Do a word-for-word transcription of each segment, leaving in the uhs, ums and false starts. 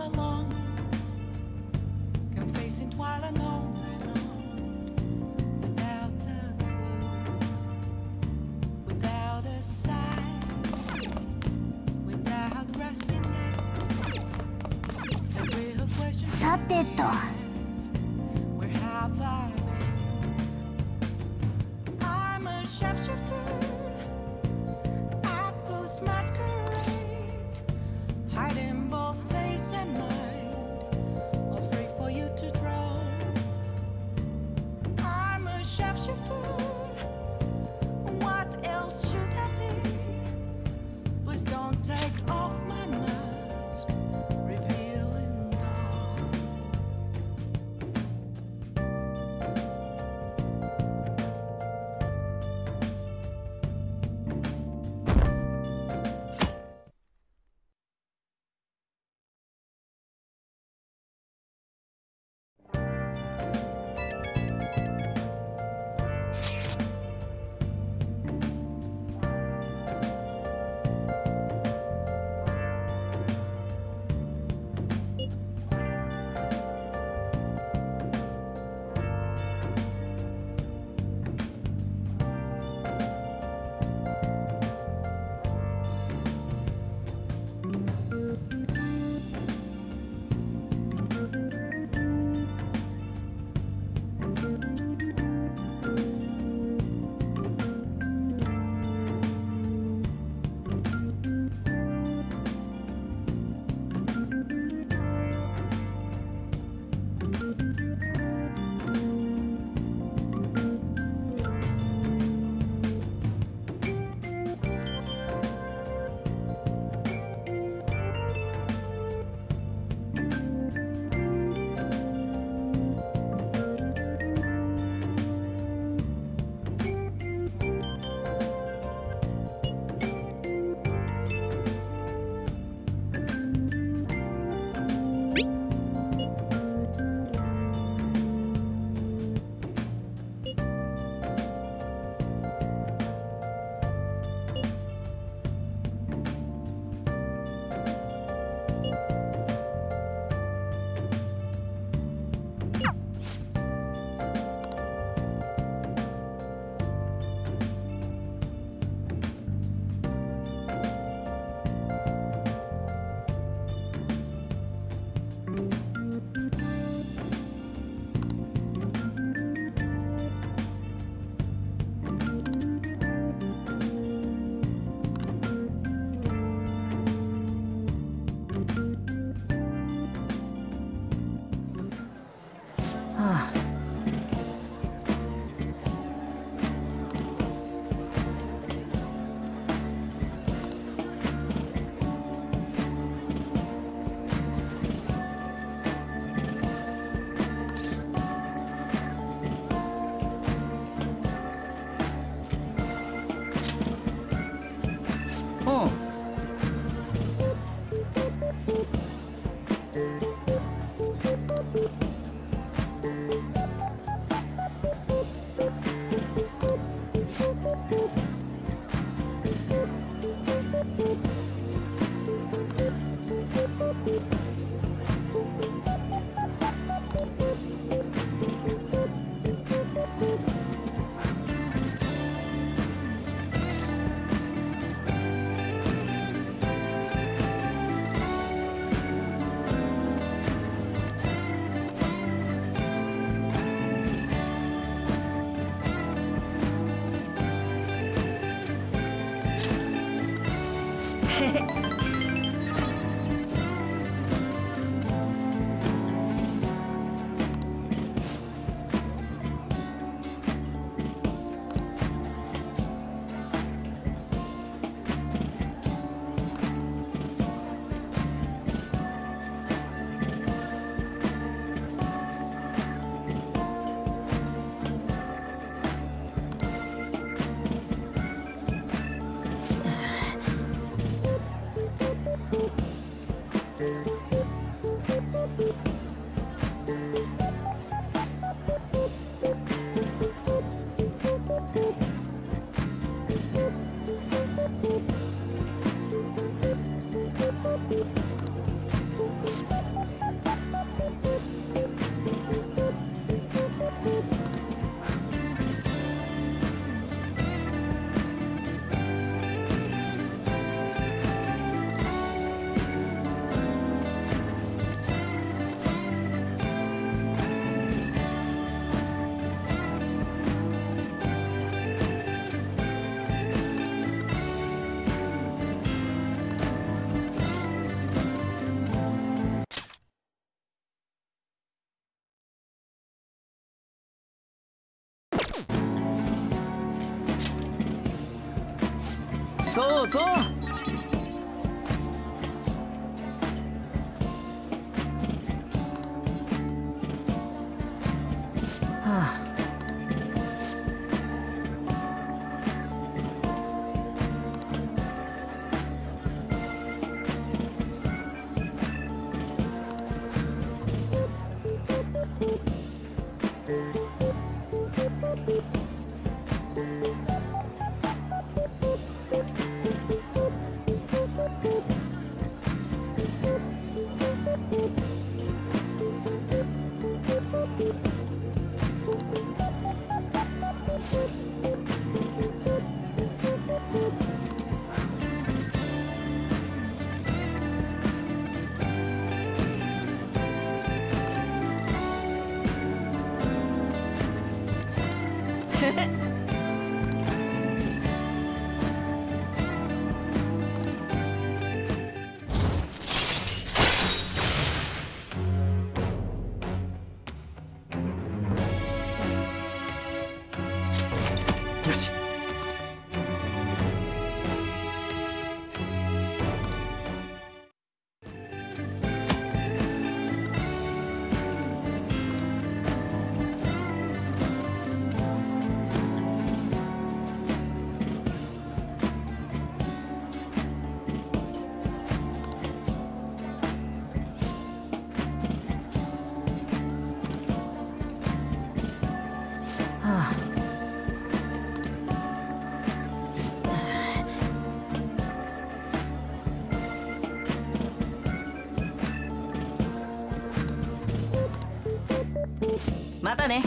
all alone, confessing while I'm lonely, alone, without a clue, without a sign, without grasping it. The real question is, where have I been? I'm a shapeshifter at those masquerades. Hiding both face and mind, all free for you to draw. I'm a shapeshifter, what else should I be? Please don't take off my mask, revealing そうそうはあ。またね。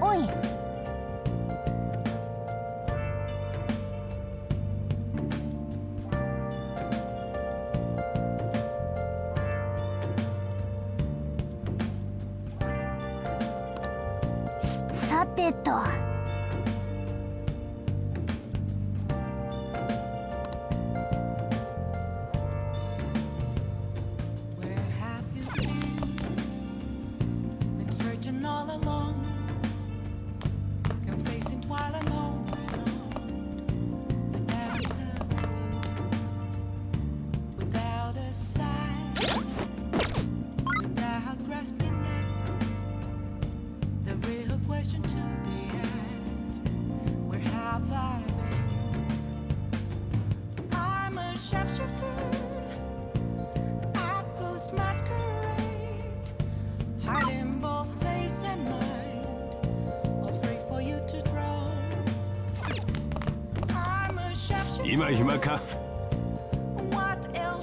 おい。さてと。今暇か？よ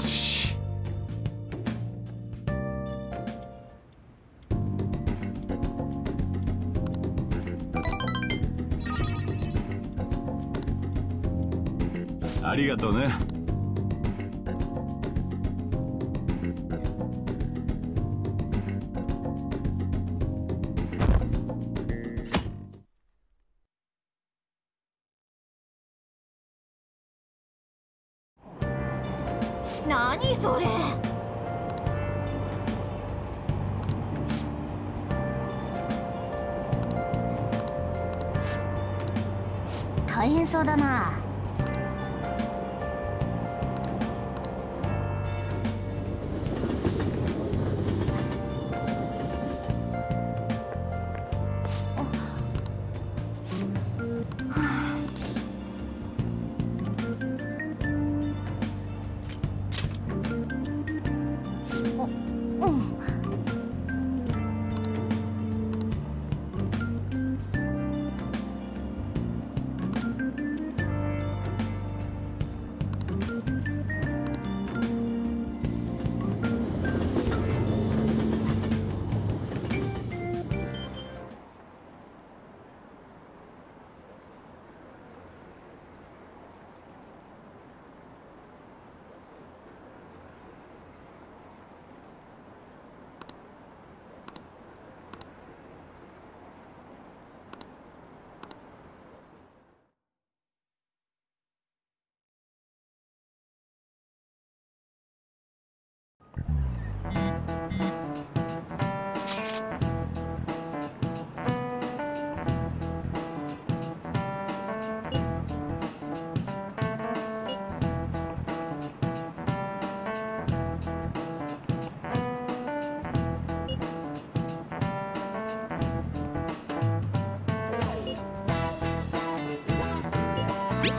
し。ありがとうね。何それ。大変そうだな。よ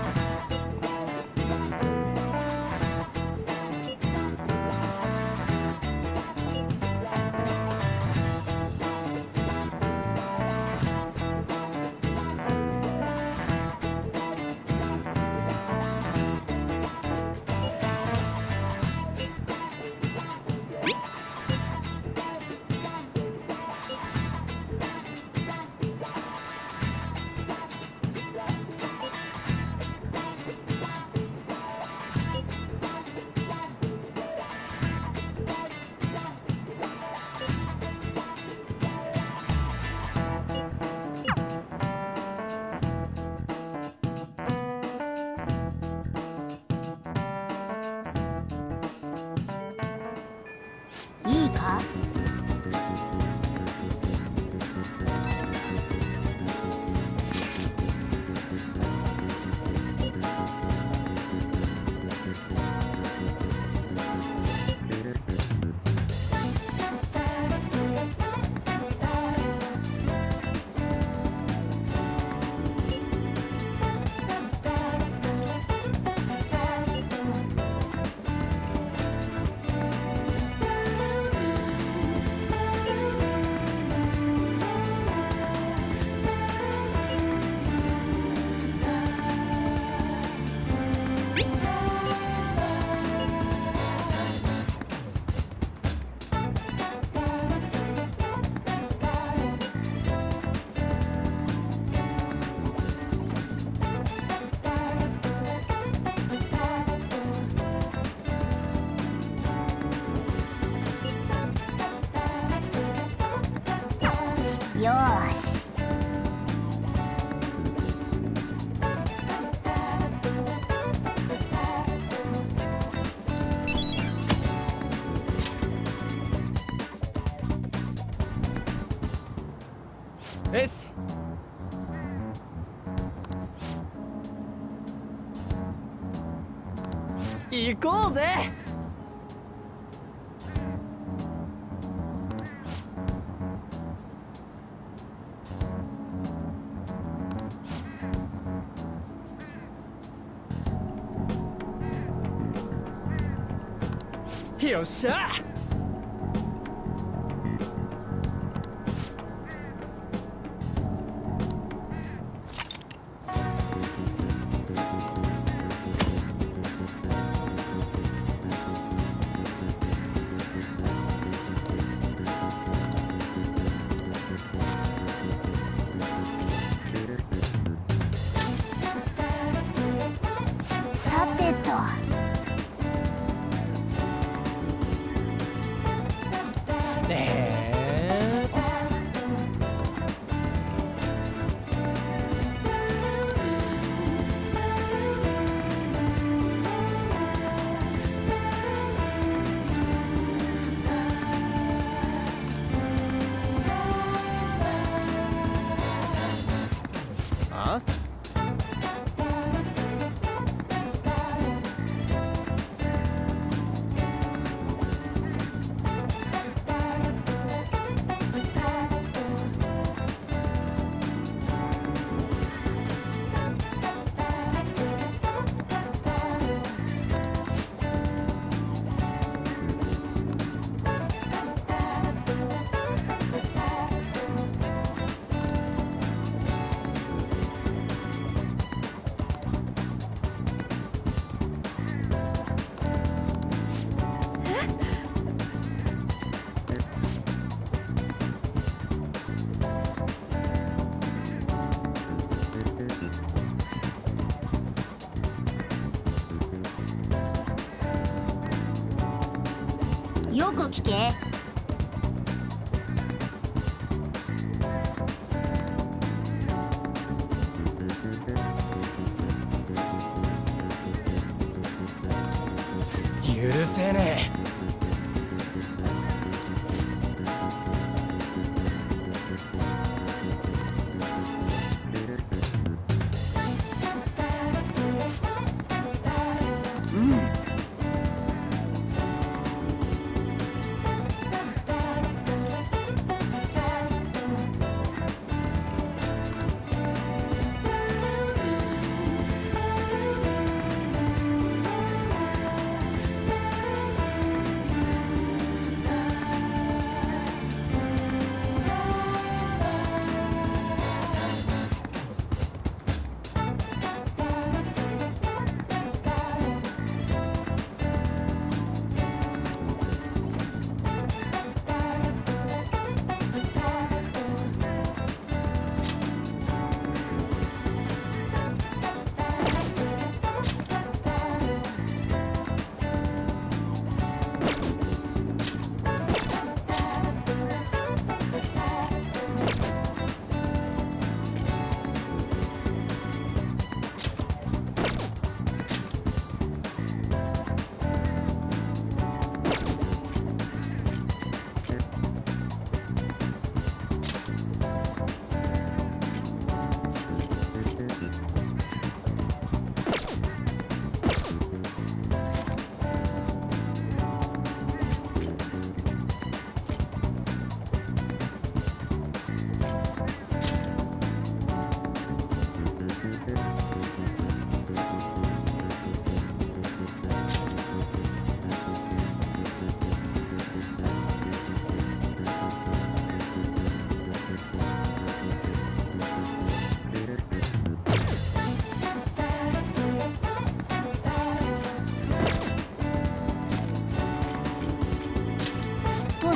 し。えっす。行こうぜ。よっしゃー。さてと。よく聞け。許せねえ。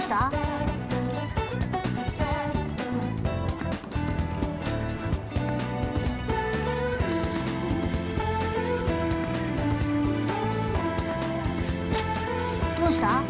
した？どうした？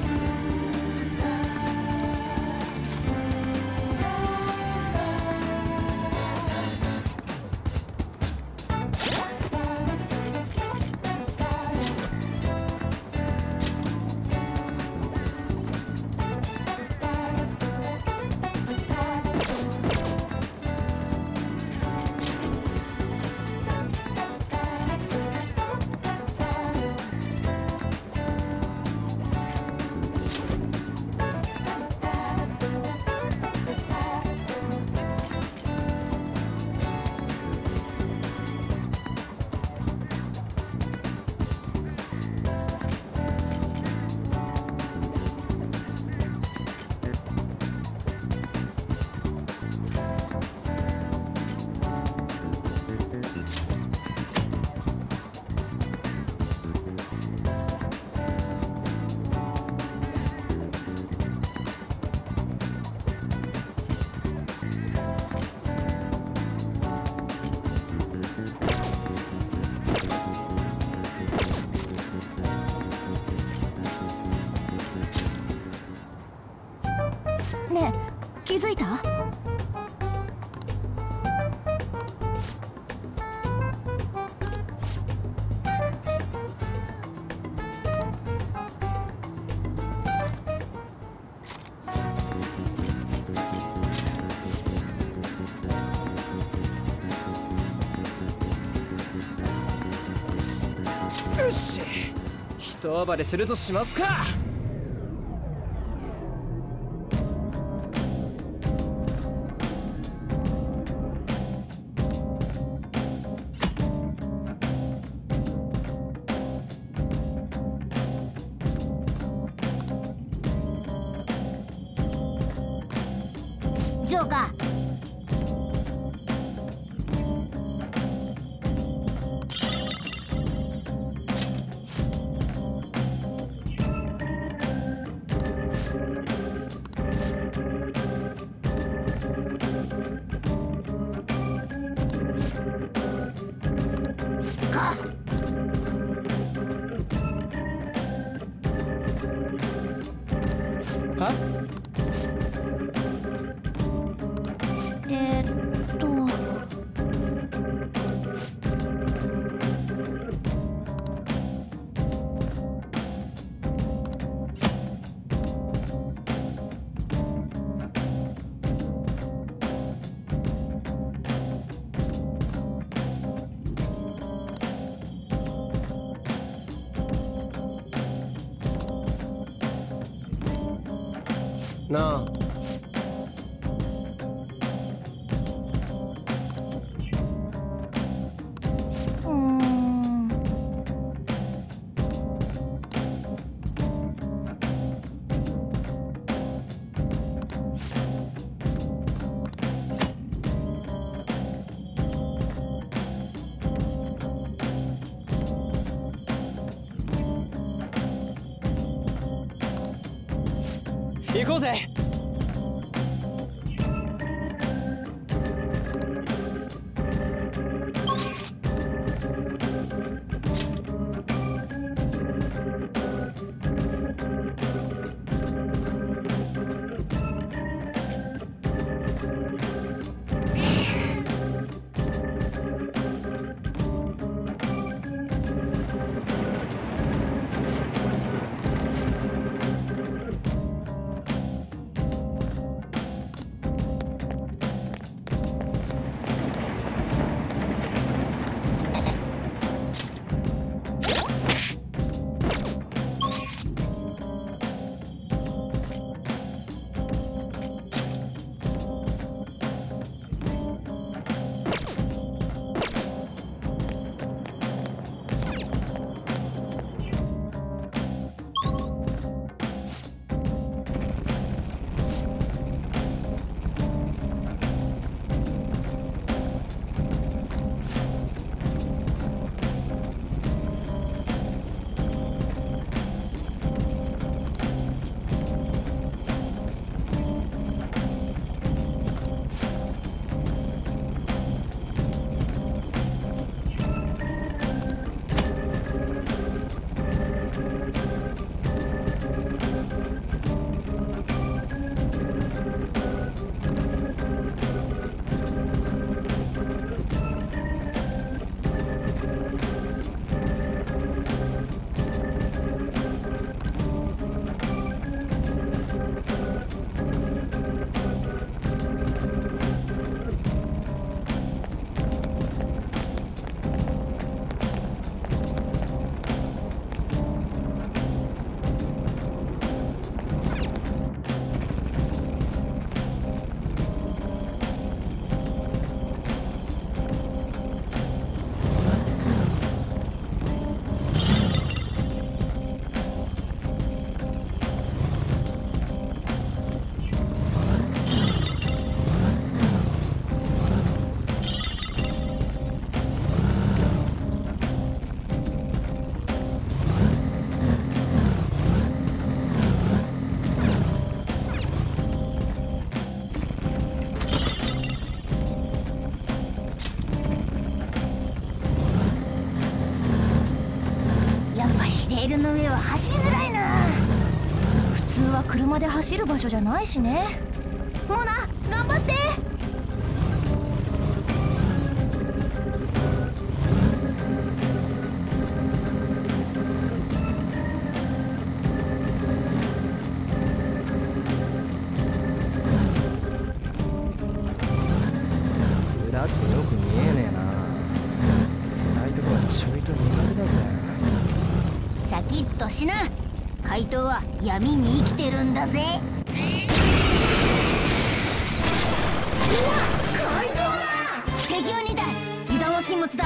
ねえ、気づいた？よっし、一暴れするとしますか。ジョーカー。なあ。行こうぜ。レールの上は走りづらいな。普通は車で走る場所じゃないしね。モナ、頑張って。裏ってよく見えねえな。暗いとこはちょいと苦手だぜ。シャキッとしな。怪盗は闇に生きてるんだぜ。うわ、怪盗だ。敵をにたい、油断は禁物だ。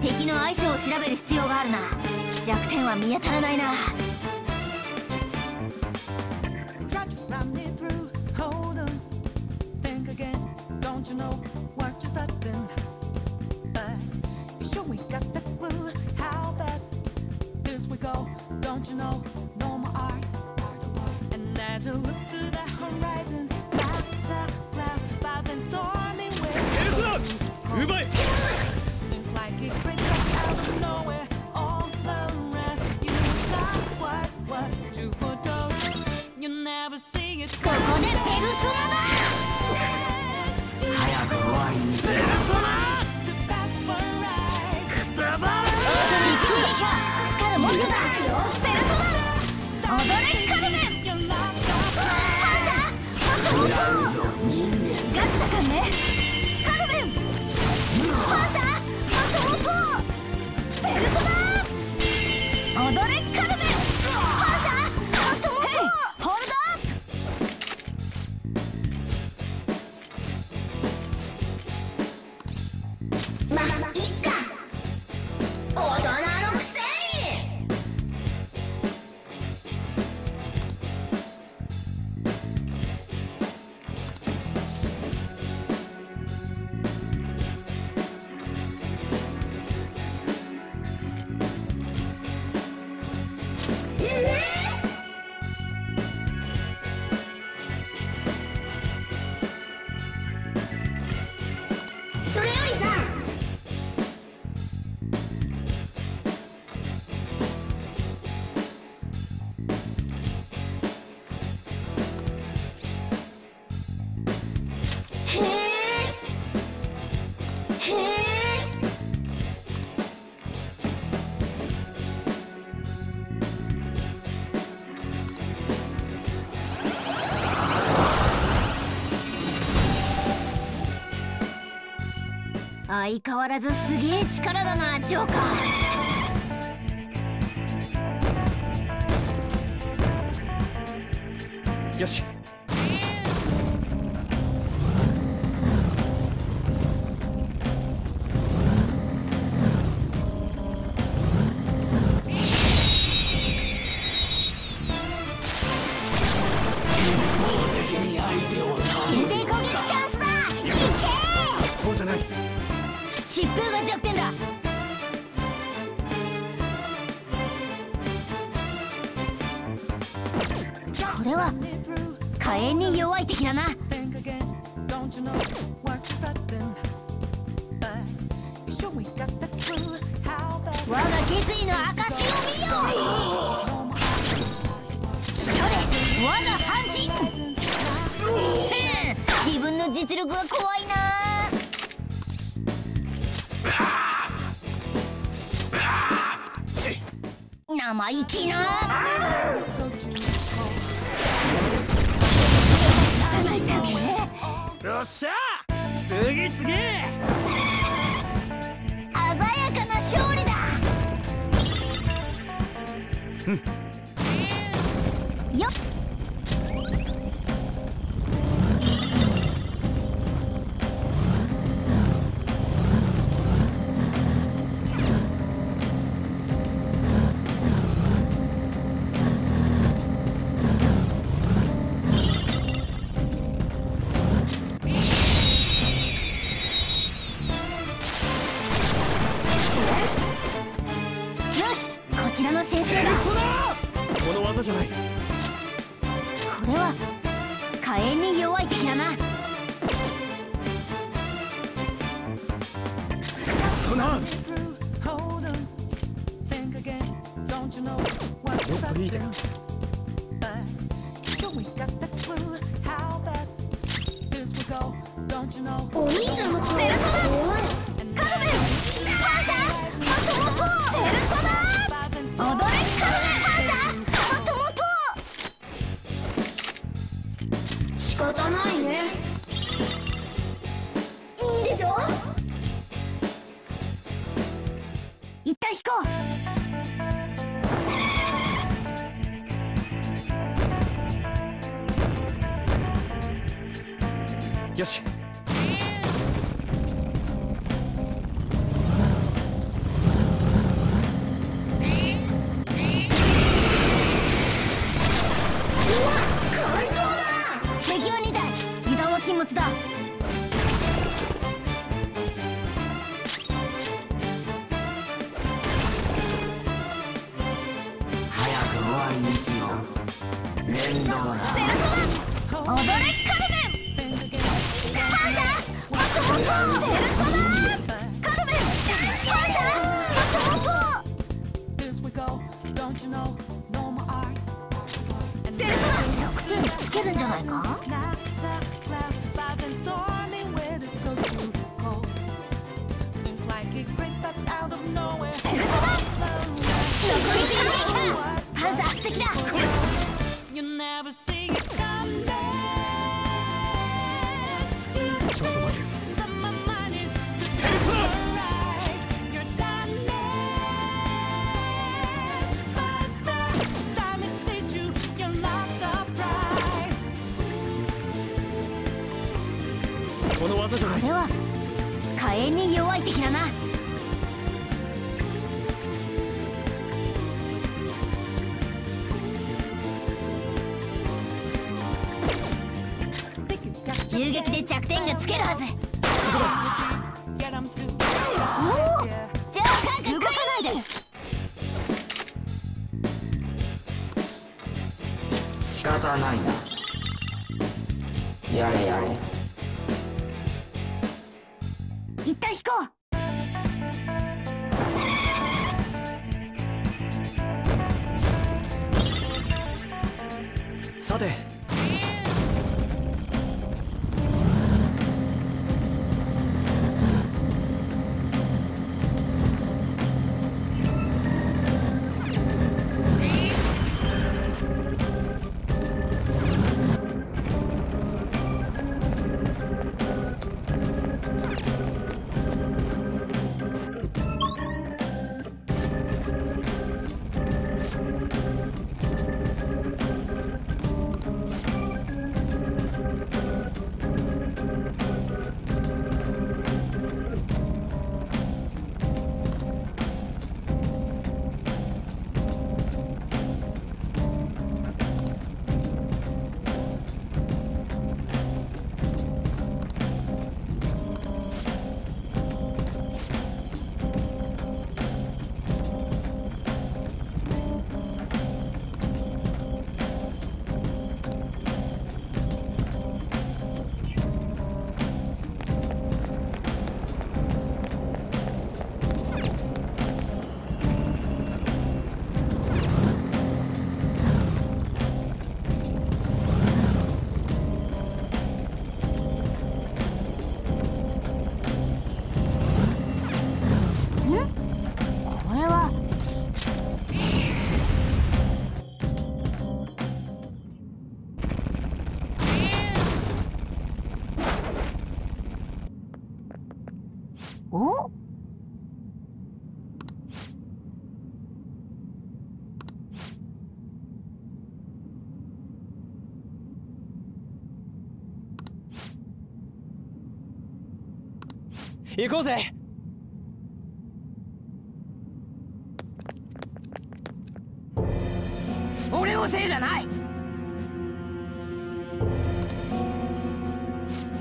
敵の相性を調べる必要があるな。弱点は見当たらないな。相変わらずすげえ力だな、ジョーカー。よし。これは火炎に弱い敵だな。我が決意の証しを見よ。それ、我が半身。自分の実力は怖いな。生意気な。よっしゃ、次々。鮮やかな勝利だ。よっ。そ Listen up. Hold on. Think again. Don't you know what you're about to do? But we got the clue how bad this will go. Don't you know? Oh, you don't know. Persona. Carmen. Persona. Persona. Odore Carmen. ないね。いいでしょ。一旦引こう。よし。行こうぜ。俺のせいじゃない。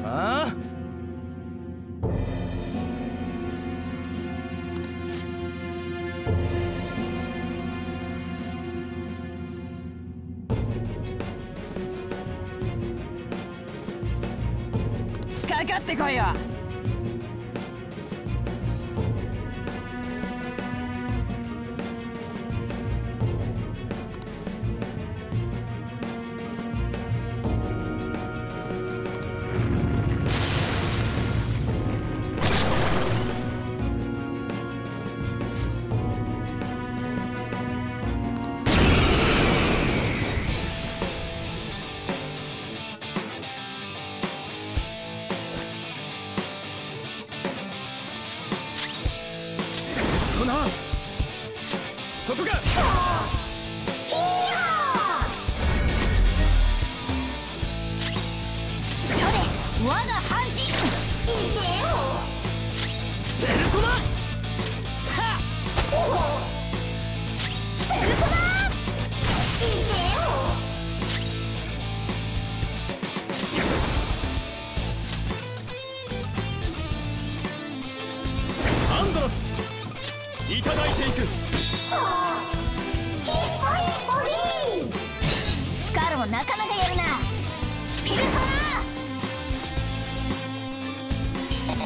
ああ、かかってこいよ。とな。そこか。我が半身いでよペルソナはっペルソナいでよアンドロスいただいていくヒッポリポリスカルもなかなかやるなペルソナ力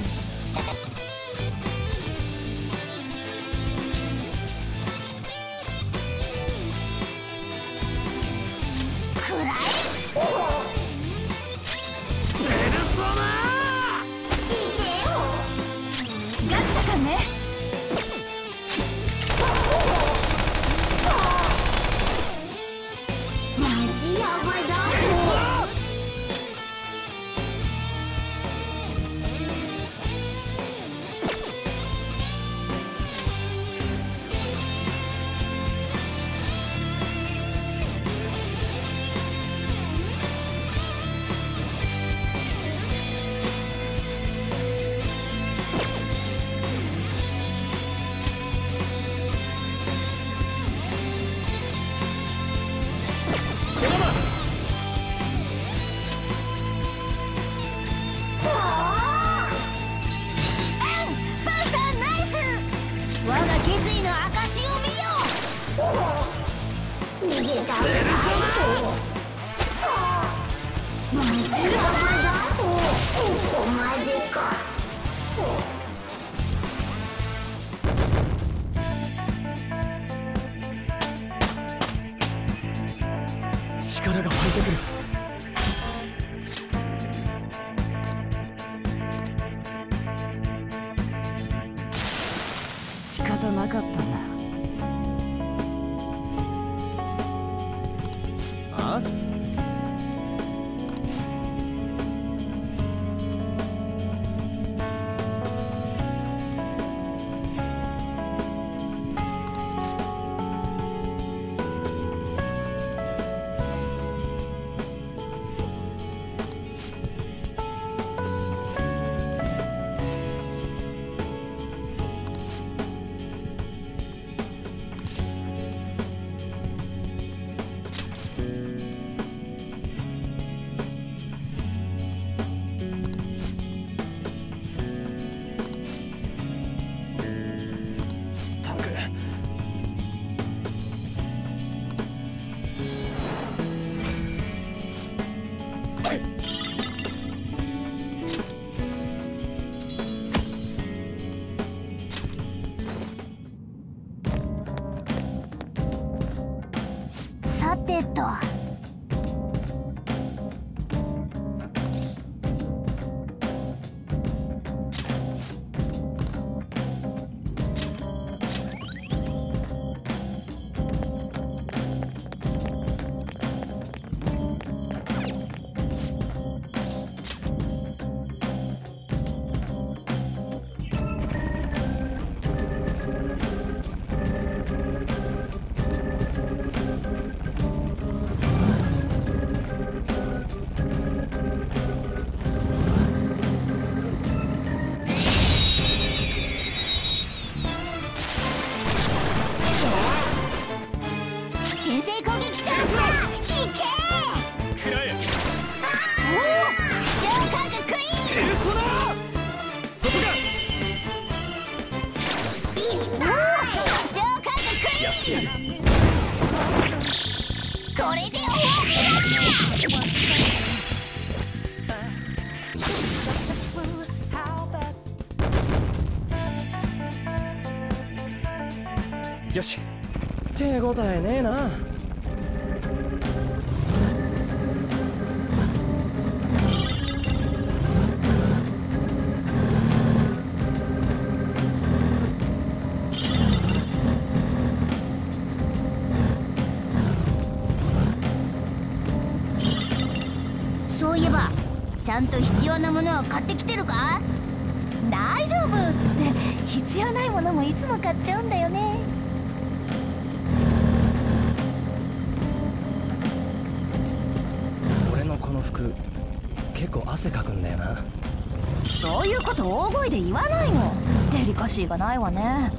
が湧いてくる。よし、手応えねえな。そういえば、ちゃんと必要なものを買ってきてるか？大丈夫。必要ないものものもいつも買っちゃうんだよね。俺のこの服結構汗かくんだよな。そういうこと大声で言わないの。デリカシーがないわね。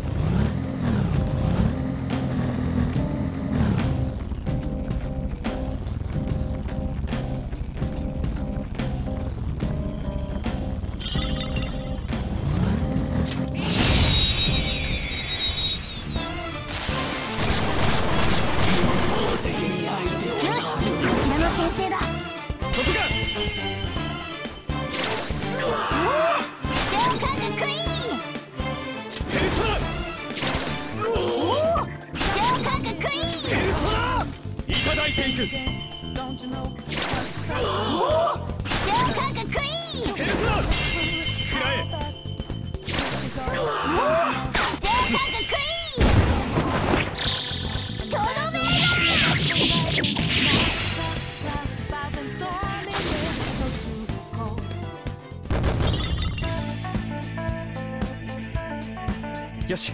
よし、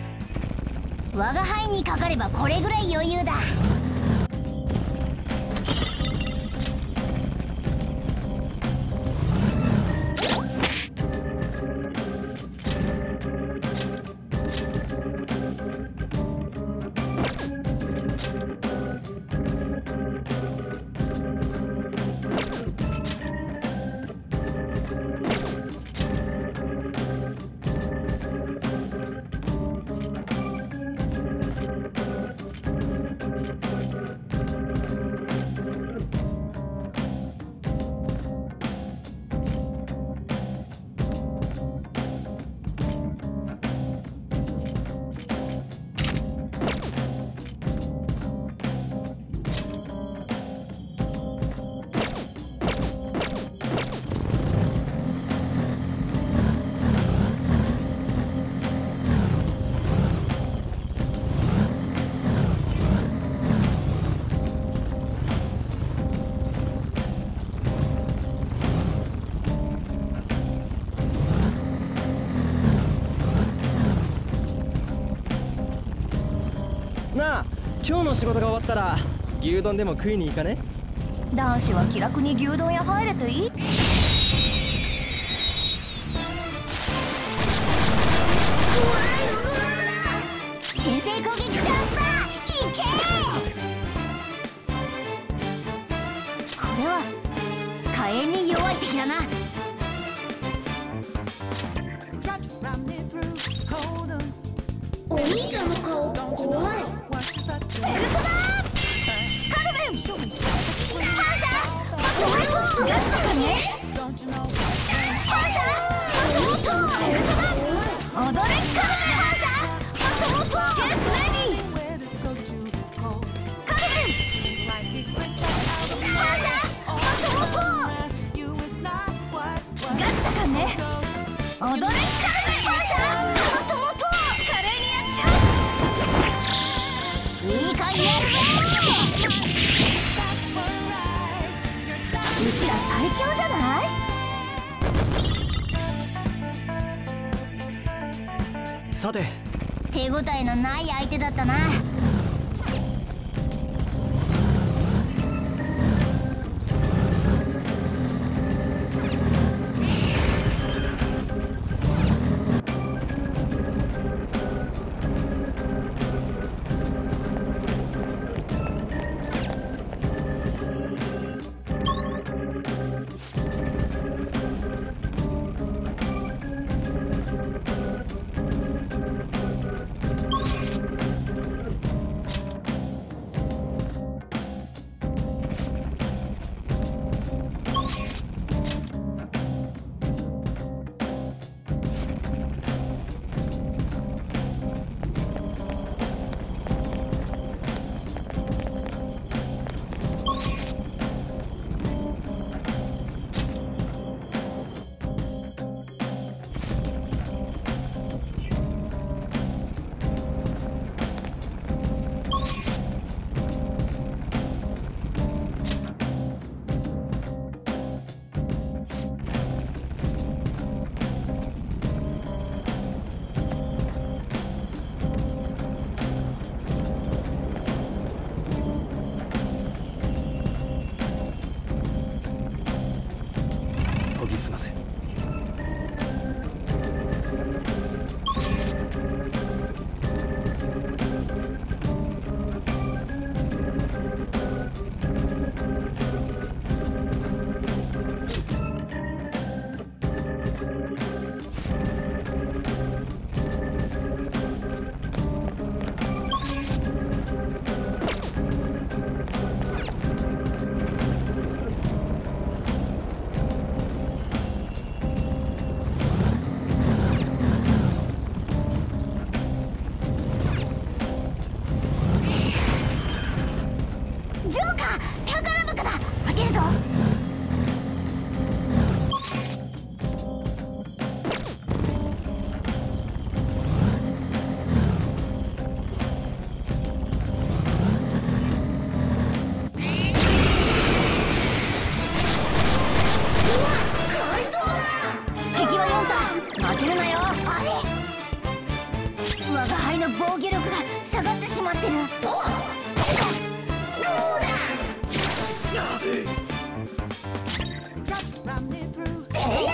我が輩にかかればこれぐらい余裕だ。今日の仕事が終わったら牛丼でも食いに行かね。男子は気楽に牛丼屋入れといい。さて、手応えのない相手だったな。防御力が下がってしまってる。どうだ。えや。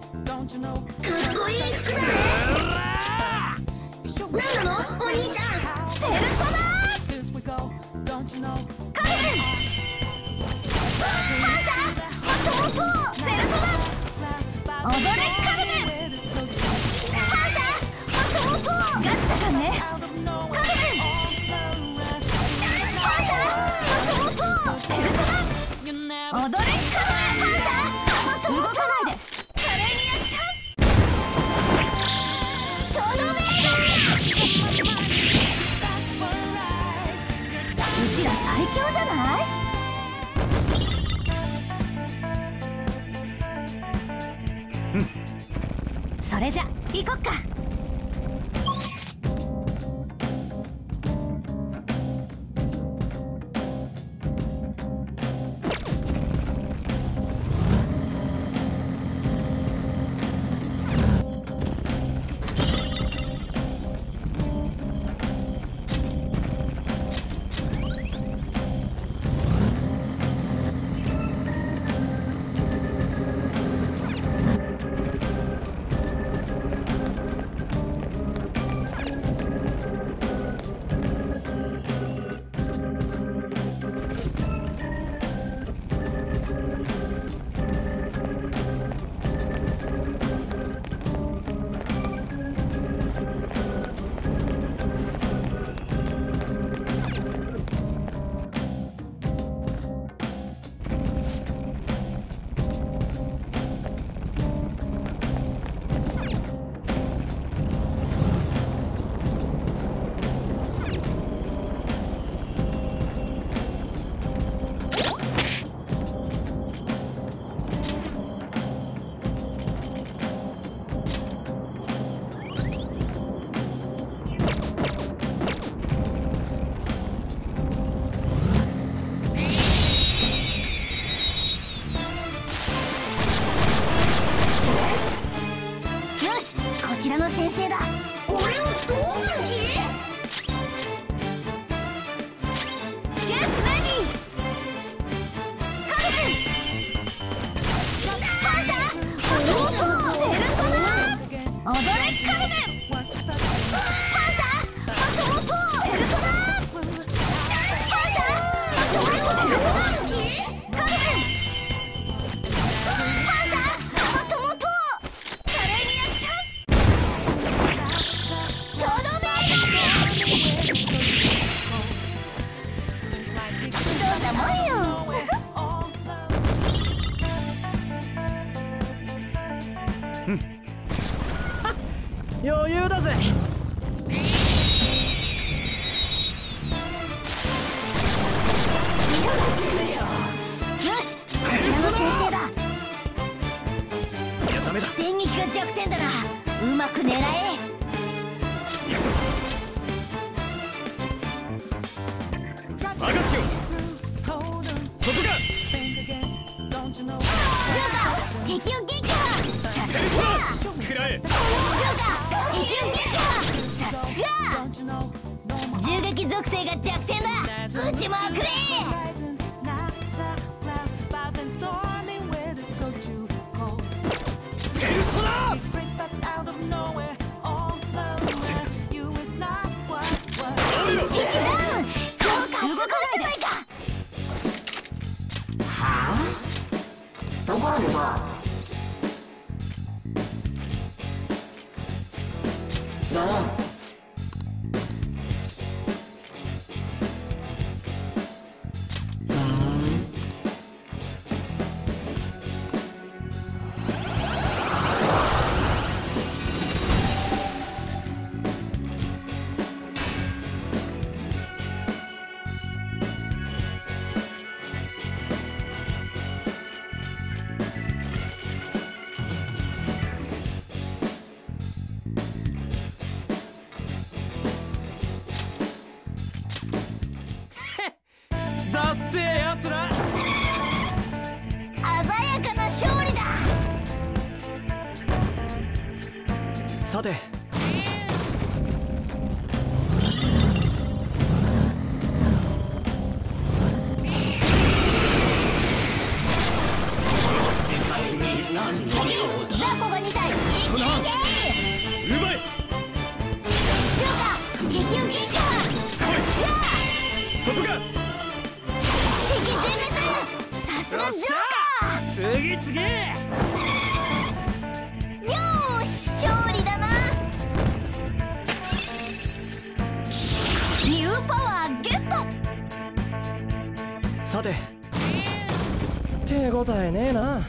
かっこいい服だね。なんなのお兄ちゃん。ペルソナ。カイデン。パンサー、ハットモッポー、ペルソナ。踊れ。 それじゃ行こっか。余裕だぜ。よし、こちらの先生だ。ダメだ。電撃が弱点だが、うまく狙え。 さてさて、手応えねえな。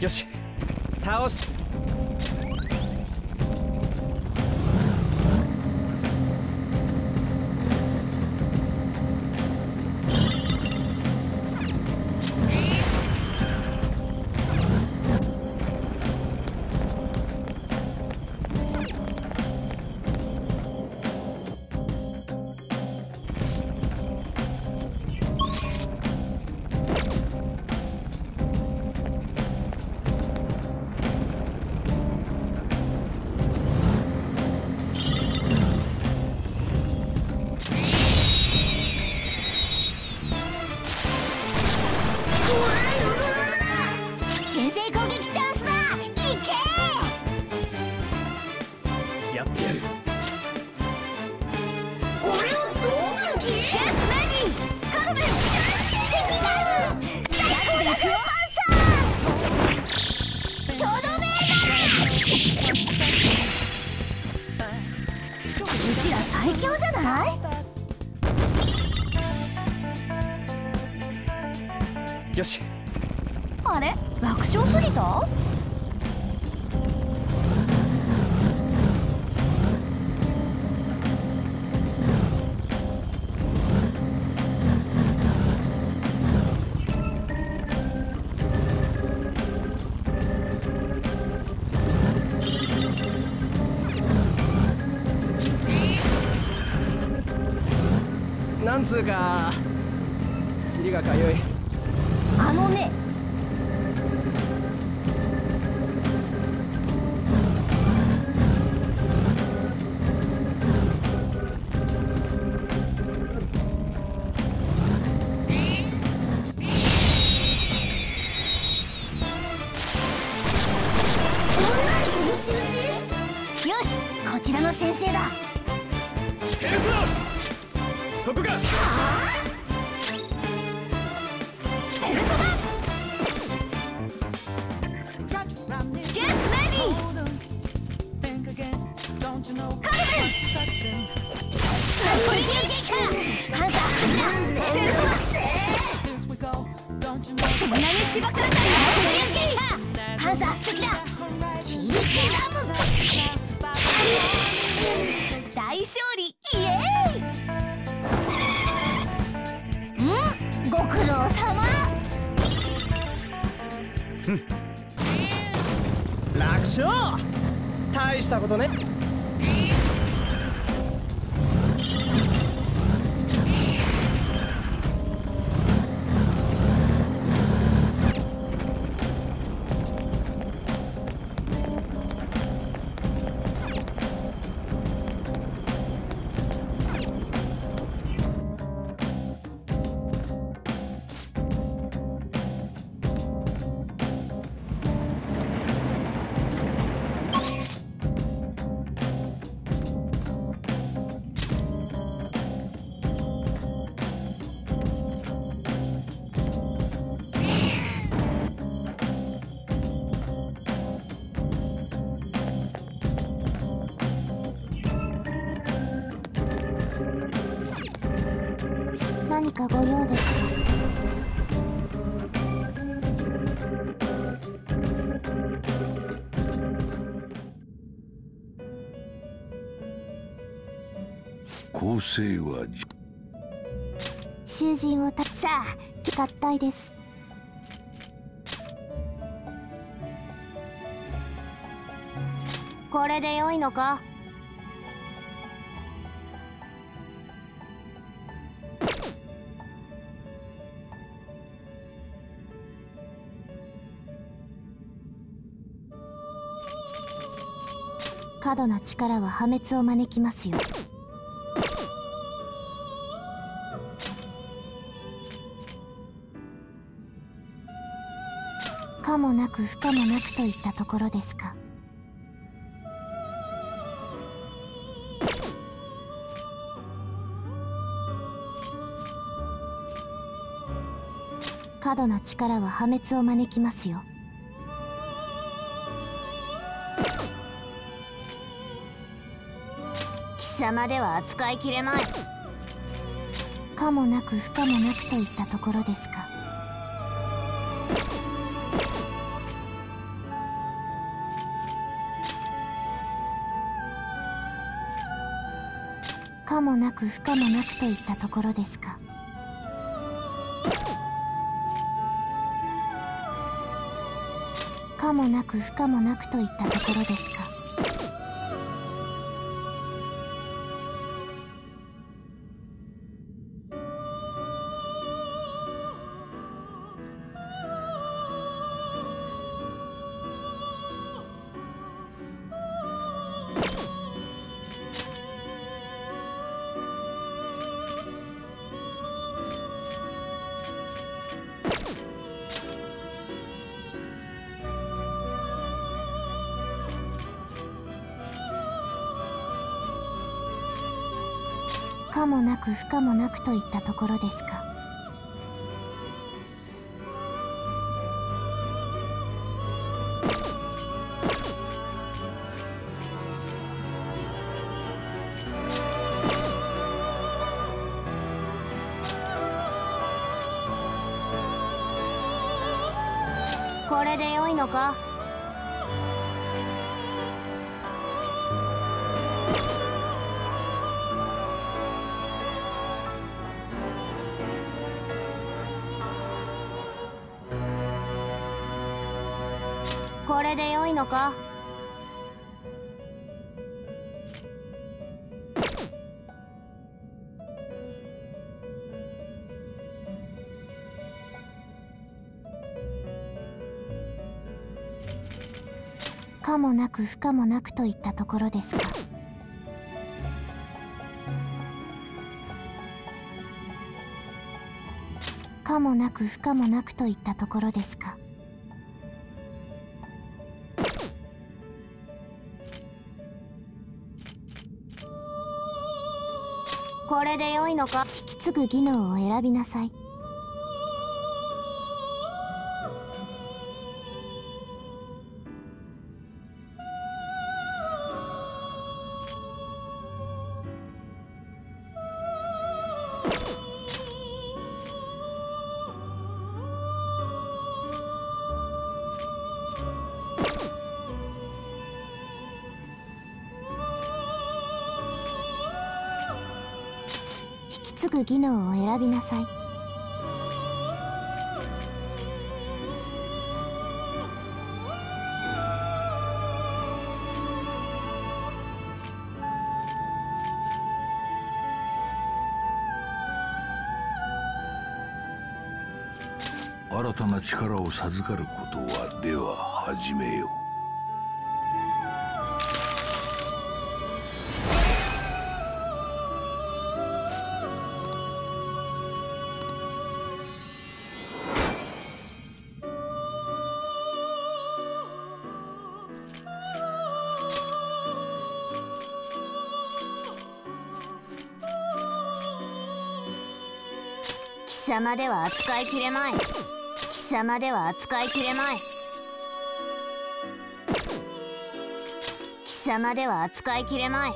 よし、倒す。よし、あれ楽勝すぎた？なんつうか尻がかゆい。あのね、よし、こちらの先生だ。ヘルス、そこか。はあ、芝倉さんがハンサー素敵だ。キリキラム大勝利、イエーイ。うん、ご苦労様。楽勝、大したことね。何かご用ですか？構成は囚人をたさあ合体です。これで良いのか？過度な力は破滅を招きますよ。可もなく不可もなくといったところですか。過度な力は破滅を招きますよ。貴様では扱いきれない。可もなく不可もなくといったところですか。可もなく不可もなくといったところですか。可もなく不可もなくといったところですか。可もなく不可もなくといったところですか。これで良いのか？これで良いのか？可もなく不可もなくといったところですか。可もなく不可もなくといったところですか。これで良いのか？引き継ぐ技能を選びなさい。すぐ技能を選びなさい。新たな力を授かることはでは始めよう。貴様では扱いきれまい。貴様では扱いきれまい。貴様では扱いきれまい。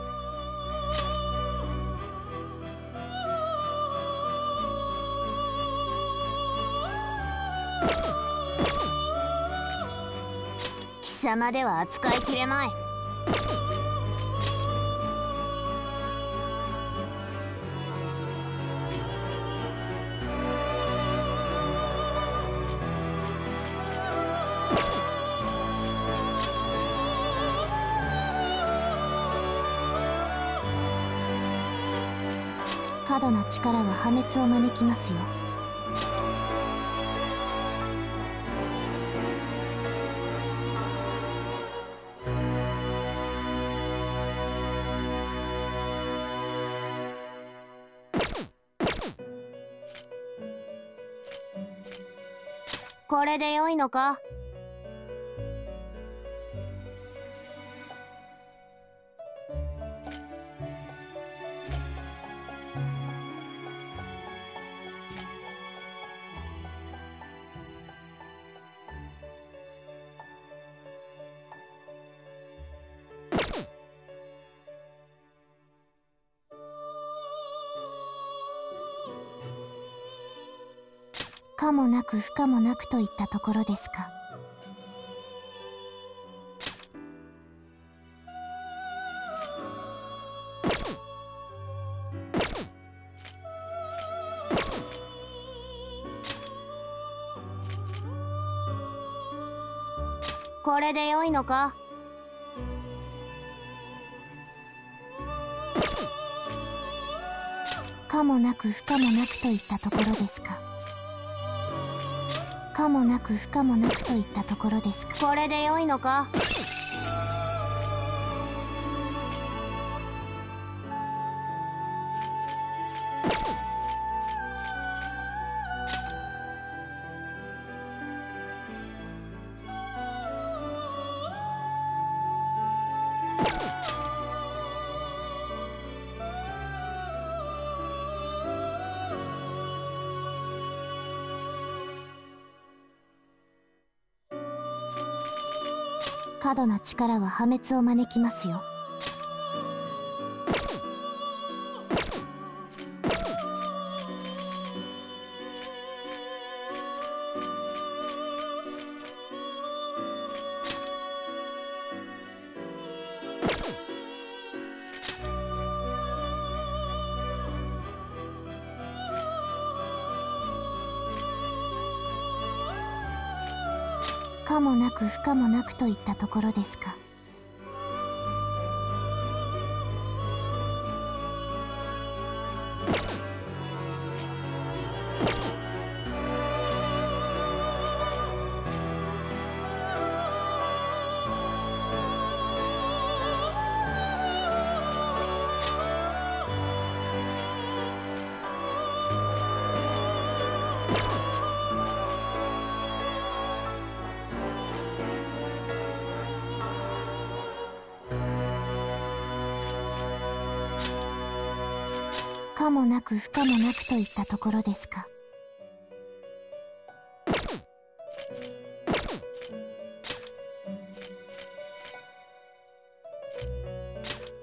様では扱いきれまい。過度な力は破滅を招きますよ。これで良いのか？可もなく不可もなくといったところですか。これで良いのか？可もなく不可もなくといったところですか。可もなく不可もなくといったところですか。これで良いのか？過度な力は破滅を招きますよ。可もなく不可もなくといったところですか。可もなく不可もなくといったところですか。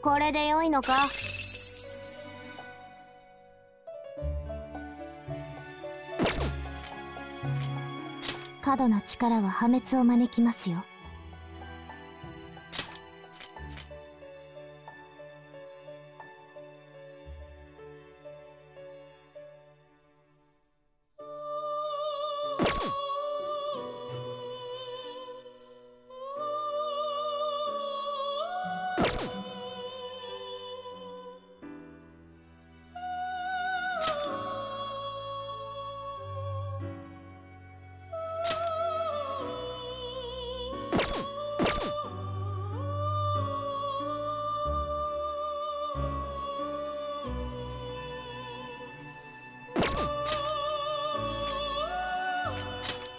これで良いのか？過度な力は破滅を招きますよ。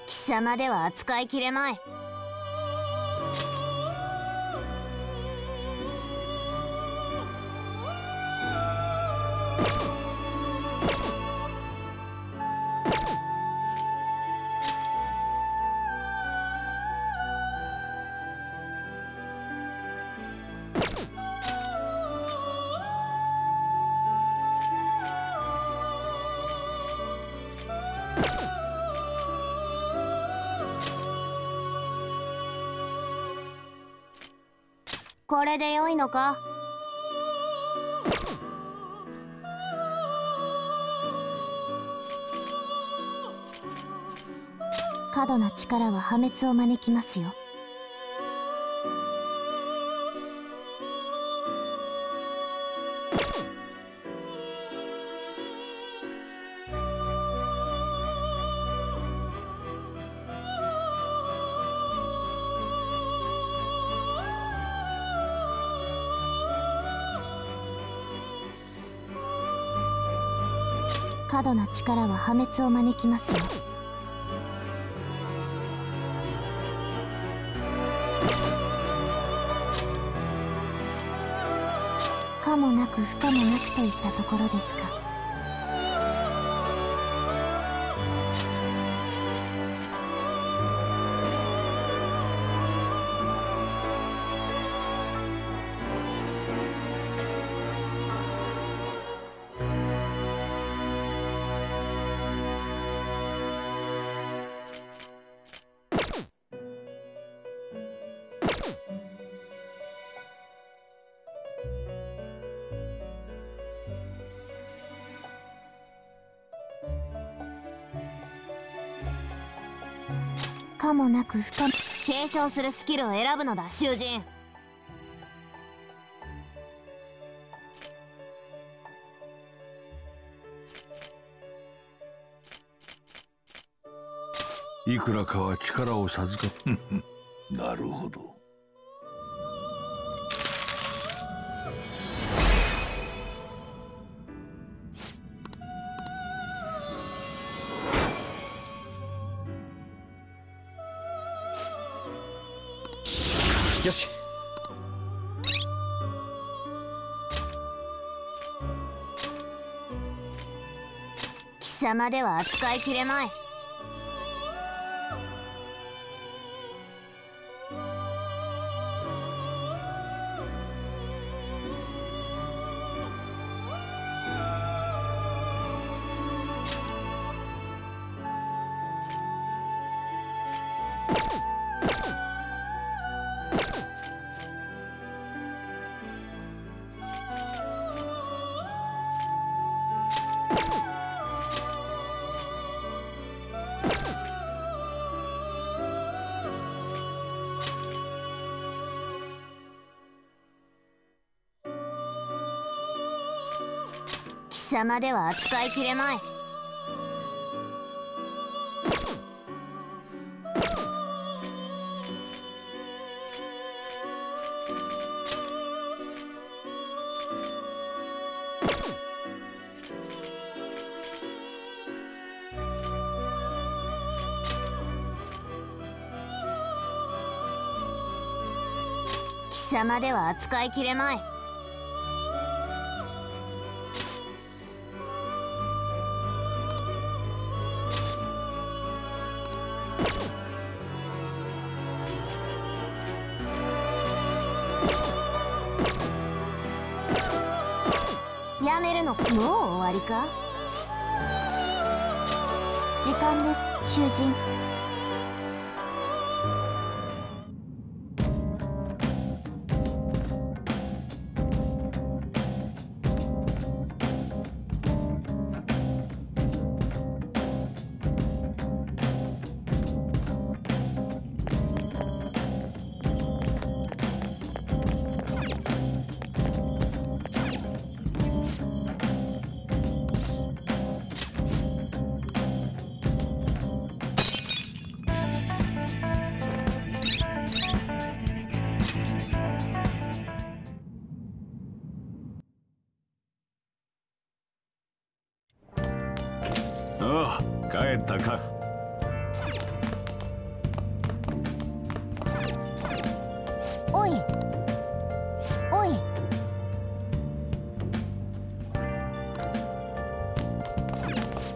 貴様では扱いきれまい。これで良いのか？過度な力は破滅を招きますよ。過度な力は破滅を招きますよ。可もなく不可もなくといったところですか。可もなく不可も継承するスキルを選ぶのだ、囚人。いくらかは力を授かっなるほど。よし。貴様では扱いきれない。貴様では扱いきれまい。貴様では扱いきれまい。やめるのか、もう終わりか。時間です、囚人。帰ったか。おいおい、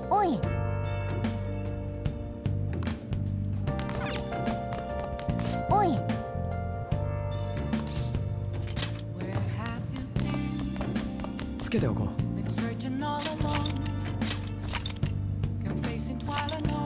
おいおい、つけておこう。I don't know.